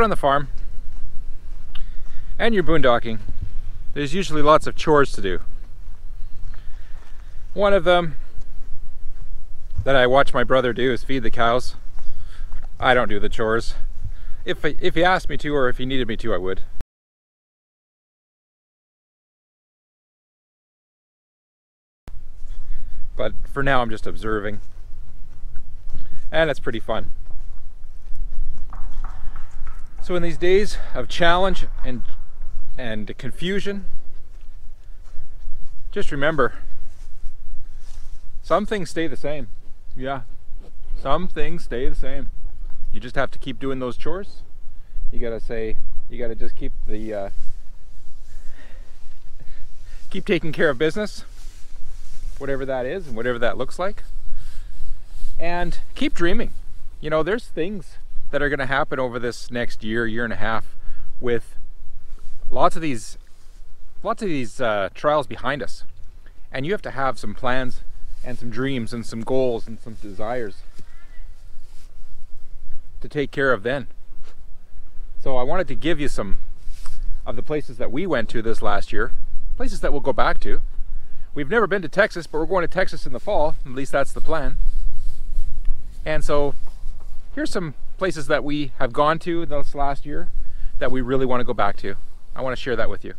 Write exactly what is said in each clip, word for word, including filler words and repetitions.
out on the farm and you're boondocking, there's usually lots of chores to do. One of them that I watch my brother do is feed the cows. I don't do the chores. If, if he asked me to, or if he needed me to, I would. But for now, I'm just observing. And it's pretty fun. So in these days of challenge and, and confusion, just remember, some things stay the same. Yeah, some things stay the same. You just have to keep doing those chores. You gotta say, you gotta just keep the, uh, keep taking care of business, whatever that is and whatever that looks like. And keep dreaming. You know, there's things that are gonna happen over this next year, year and a half, with lots of these, lots of these uh, trials behind us. And you have to have some plans and some dreams and some goals and some desires to take care of then. So I wanted to give you some of the places that we went to this last year, places that we'll go back to. We've never been to Texas, but we're going to Texas in the fall, at least that's the plan. And so here's some places that we have gone to this last year that we really want to go back to. I want to share that with you.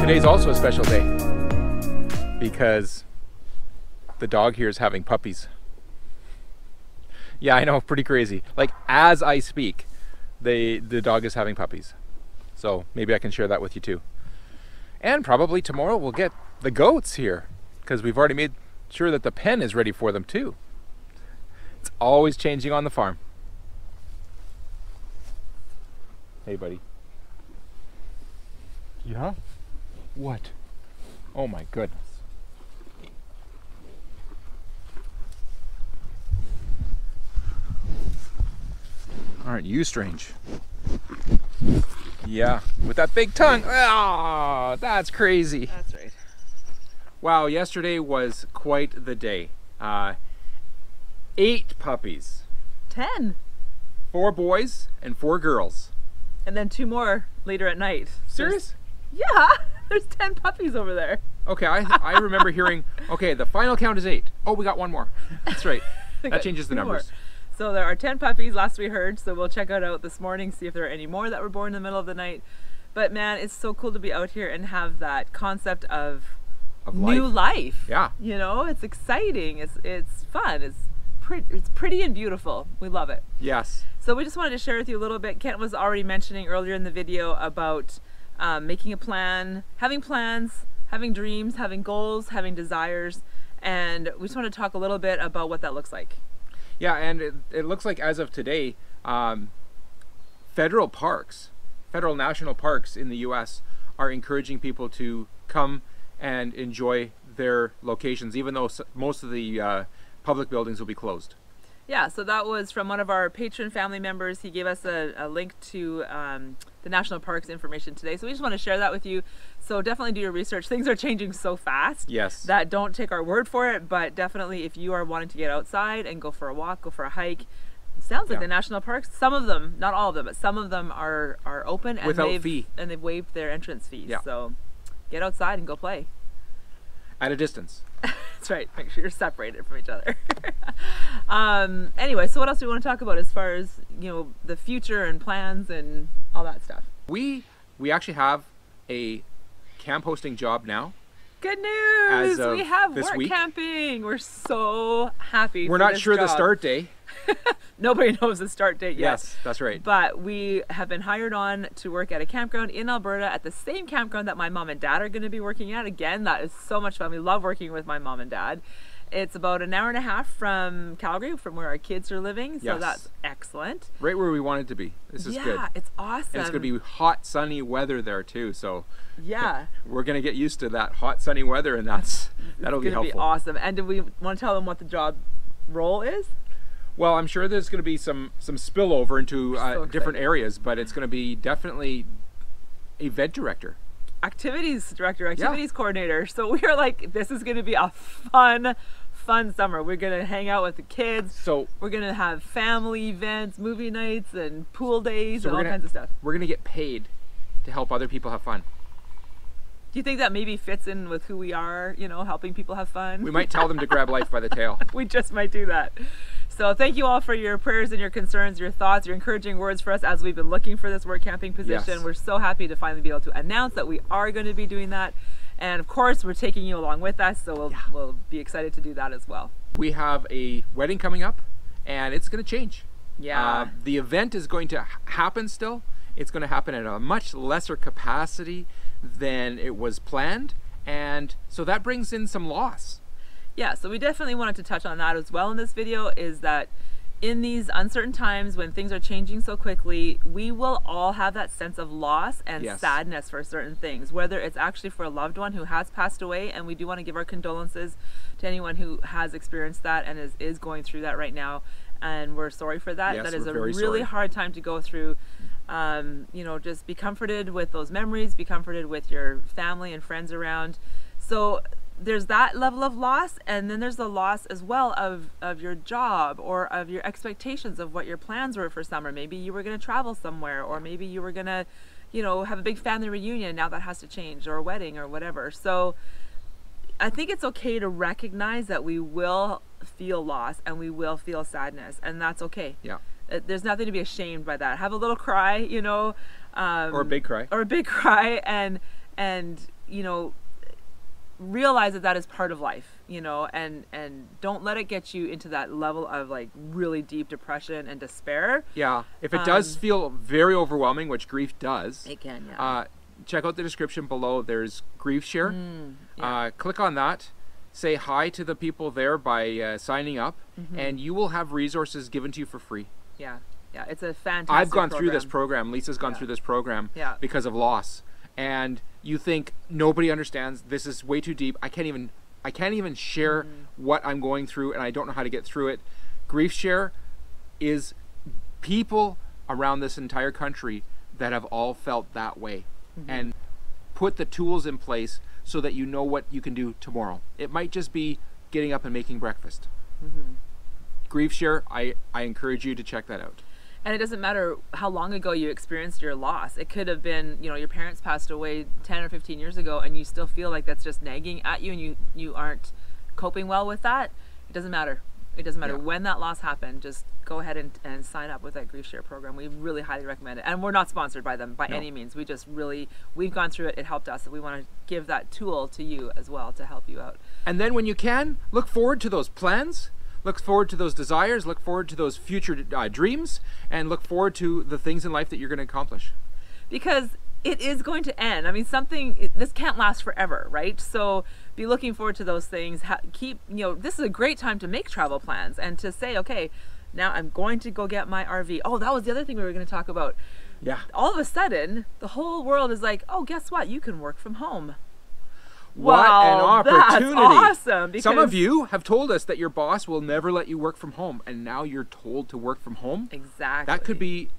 Today's also a special day because the dog here is having puppies. Yeah, I know, pretty crazy. Like as I speak, they, the dog is having puppies. So maybe I can share that with you too. And probably tomorrow we'll get the goats here because we've already made sure that the pen is ready for them too. It's always changing on the farm. Hey buddy. Yeah? What? Oh my goodness. Aren't you strange? Yeah, with that big tongue. Oh, that's crazy. That's right. Wow, yesterday was quite the day. Uh, eight puppies. Ten. Four boys and four girls. And then two more later at night. Serious? There's, yeah. There's ten puppies over there. Okay, I, I remember hearing, okay, the final count is eight. Oh, we got one more. That's right. That changes the numbers. More. So there are ten puppies, last we heard, so we'll check it out this morning, see if there are any more that were born in the middle of the night. But man, it's so cool to be out here and have that concept of, of new life. life. Yeah. You know, it's exciting, it's, it's fun, it's, pre it's pretty and beautiful. We love it. Yes. So we just wanted to share with you a little bit. Kent was already mentioning earlier in the video about Um, making a plan, having plans, having dreams, having goals, having desires, and we just want to talk a little bit about what that looks like. Yeah, and it, it looks like as of today, um, federal parks, federal national parks in the U S are encouraging people to come and enjoy their locations, even though most of the uh, public buildings will be closed. Yeah, so that was from one of our patron family members. He gave us a, a link to um, the National Parks information today. So we just want to share that with you. So definitely do your research. Things are changing so fast. Yes. That don't take our word for it, but definitely if you are wanting to get outside and go for a walk, go for a hike, it sounds like yeah. the National Parks, some of them, not all of them, but some of them are, are open and without they've, fee. And they've waived their entrance fees. Yeah. So get outside and go play. At a distance. That's right. Make sure you're separated from each other. um, anyway, so what else do we want to talk about as far as, you know, the future and plans and all that stuff? We we actually have a camp hosting job now. Good news! We have work week. camping. We're so happy. We're for not this sure job. the start date. Nobody knows the start date yet. Yes, that's right. But we have been hired on to work at a campground in Alberta, at the same campground that my mom and dad are going to be working at. Again, that is so much fun. We love working with my mom and dad. It's about an hour and a half from Calgary, from where our kids are living. So yes. that's excellent. Right where we wanted to be. This is yeah, good. Yeah, it's awesome. And it's going to be hot, sunny weather there too. So yeah, we're going to get used to that hot, sunny weather, and that's that'll be helpful. It's going to be awesome. And do we want to tell them what the job role is? Well, I'm sure there's going to be some some spillover into uh, so different areas, but it's going to be definitely event director, activities director, activities yeah. coordinator. So we are like, this is going to be a fun, fun summer. We're going to hang out with the kids. So we're going to have family events, movie nights, and pool days, so and all gonna, kinds of stuff. We're going to get paid to help other people have fun. Do you think that maybe fits in with who we are? You know, helping people have fun. We might tell them to grab life by the tail. We just might do that. So thank you all for your prayers and your concerns, your thoughts, your encouraging words for us as we've been looking for this work camping position. Yes. We're so happy to finally be able to announce that we are going to be doing that. And of course, we're taking you along with us, so we'll, yeah. we'll be excited to do that as well. We have a wedding coming up, and it's going to change. Yeah. Uh, the event is going to happen still. It's going to happen at a much lesser capacity than it was planned, and so that brings in some loss. Yeah, so we definitely wanted to touch on that as well in this video, is that in these uncertain times when things are changing so quickly, we will all have that sense of loss and yes. sadness for certain things, whether it's actually for a loved one who has passed away, and we do want to give our condolences to anyone who has experienced that and is, is going through that right now, and we're sorry for that. Yes, that is a really sorry. hard time to go through. Um, you know, just be comforted with those memories, be comforted with your family and friends around. So there's that level of loss, and then there's the loss as well of, of your job or of your expectations of what your plans were for summer. Maybe you were going to travel somewhere, or maybe you were going to, you know, have a big family reunion. Now that has to change, or a wedding or whatever. So I think it's okay to recognize that we will feel loss and we will feel sadness, and that's okay. Yeah. There's nothing to be ashamed by that. Have a little cry, you know. Um, or a big cry. Or a big cry, and, and you know, realize that that is part of life, you know, and and don't let it get you into that level of like really deep depression and despair. Yeah, if it um, does feel very overwhelming, which grief does, it can. Yeah. Uh, check out the description below. There's Grief Share. Mm, yeah. uh, click on that. Say hi to the people there by uh, signing up, mm-hmm. and you will have resources given to you for free. Yeah, yeah, it's a fantastic. I've gone program. through this program. Lisa's gone yeah. through this program yeah. because of loss. And you think nobody understands, this is way too deep, I can't even I can't even share mm-hmm. what I'm going through, and I don't know how to get through it. Grief Share is people around this entire country that have all felt that way, mm-hmm. and put the tools in place so that you know what you can do tomorrow. It might just be getting up and making breakfast. Mm-hmm. Grief Share, I, I encourage you to check that out. And it doesn't matter how long ago you experienced your loss. It could have been, you know, your parents passed away ten or fifteen years ago, and you still feel like that's just nagging at you, and you, you aren't coping well with that. It doesn't matter. It doesn't matter yeah. when that loss happened. Just go ahead and, and sign up with that Grief Share program. We really highly recommend it. And we're not sponsored by them by no. any means. We just really, we've gone through it. It helped us. And we want to give that tool to you as well to help you out. And then when you can, look forward to those plans. Look forward to those desires, look forward to those future uh, dreams, and look forward to the things in life that you're going to accomplish. Because it is going to end. I mean, something, this can't last forever, right? So be looking forward to those things. Keep, you know, this is a great time to make travel plans and to say, okay, now I'm going to go get my R V. Oh, that was the other thing we were going to talk about. Yeah. All of a sudden, the whole world is like, oh, guess what? You can work from home. What wow, an opportunity. That's awesome. Some of you have told us that your boss will never let you work from home, and now you're told to work from home. Exactly. That could be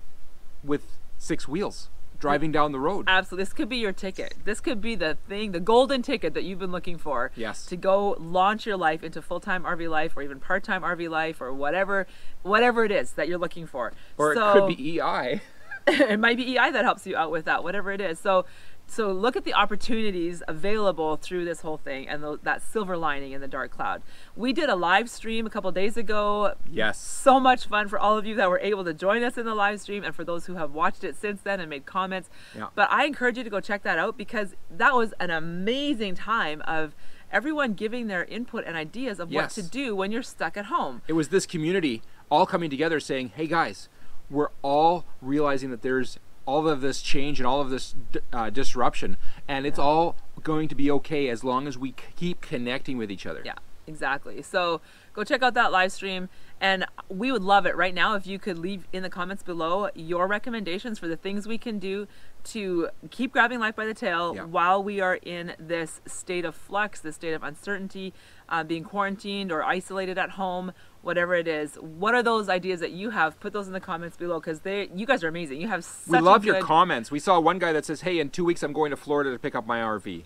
with six wheels driving down the road. Absolutely. This could be your ticket. This could be the thing, the golden ticket that you've been looking for. Yes. To go launch your life into full-time R V life or even part-time R V life or whatever, whatever it is that you're looking for. Or so, it could be E I. It might be E I that helps you out with that, whatever it is. So. So look at the opportunities available through this whole thing and the, that silver lining in the dark cloud. We did a live stream a couple days ago. Yes. So much fun for all of you that were able to join us in the live stream and for those who have watched it since then and made comments. Yeah. But I encourage you to go check that out because that was an amazing time of everyone giving their input and ideas of yes. what to do when you're stuck at home. It was this community all coming together saying, hey guys, we're all realizing that there's all of this change and all of this uh, disruption, and it's yeah. all going to be okay as long as we keep connecting with each other. Yeah, exactly. So go check out that live stream, and we would love it right now if you could leave in the comments below your recommendations for the things we can do to keep grabbing life by the tail yeah. while we are in this state of flux, this state of uncertainty, uh, being quarantined or isolated at home, whatever it is. What are those ideas that you have? Put those in the comments below because they, you guys are amazing. You have such We love a good... your comments. We saw one guy that says, hey, in two weeks I'm going to Florida to pick up my R V.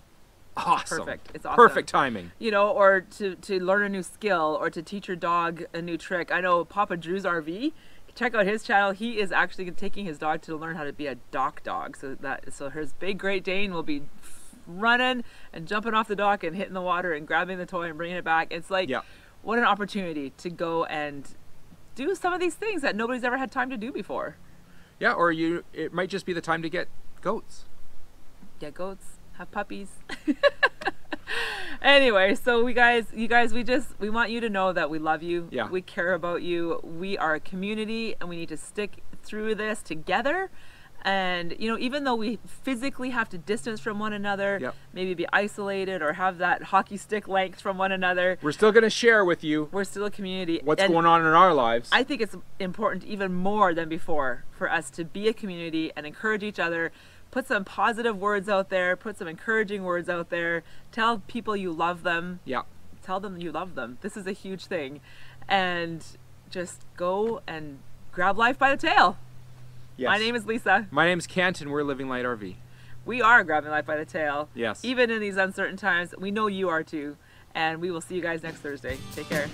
Awesome. Perfect. It's awesome. Perfect timing. You know, or to, to learn a new skill or to teach your dog a new trick. I know Papa Drew's R V. Check out his channel. He is actually taking his dog to learn how to be a dock dog. So that so his big Great Dane will be running and jumping off the dock and hitting the water and grabbing the toy and bringing it back. It's like, yeah. what an opportunity to go and do some of these things that nobody's ever had time to do before. Yeah, or you it might just be the time to get goats. Get goats, have puppies. Anyway, so we guys, you guys, we just, we want you to know that we love you. Yeah. We care about you. We are a community and we need to stick through this together. And, you know, even though we physically have to distance from one another, yep. maybe be isolated or have that hockey stick length from one another, we're still going to share with you. We're still a community. What's and going on in our lives. I think it's important even more than before for us to be a community and encourage each other. Put some positive words out there. Put some encouraging words out there. Tell people you love them. Yeah. Tell them you love them. This is a huge thing. And just go and grab life by the tail. Yes. My name is Lisa. My name is Kent, and we're Living Light R V. We are grabbing life by the tail. Yes. Even in these uncertain times, we know you are too. And we will see you guys next Thursday. Take care.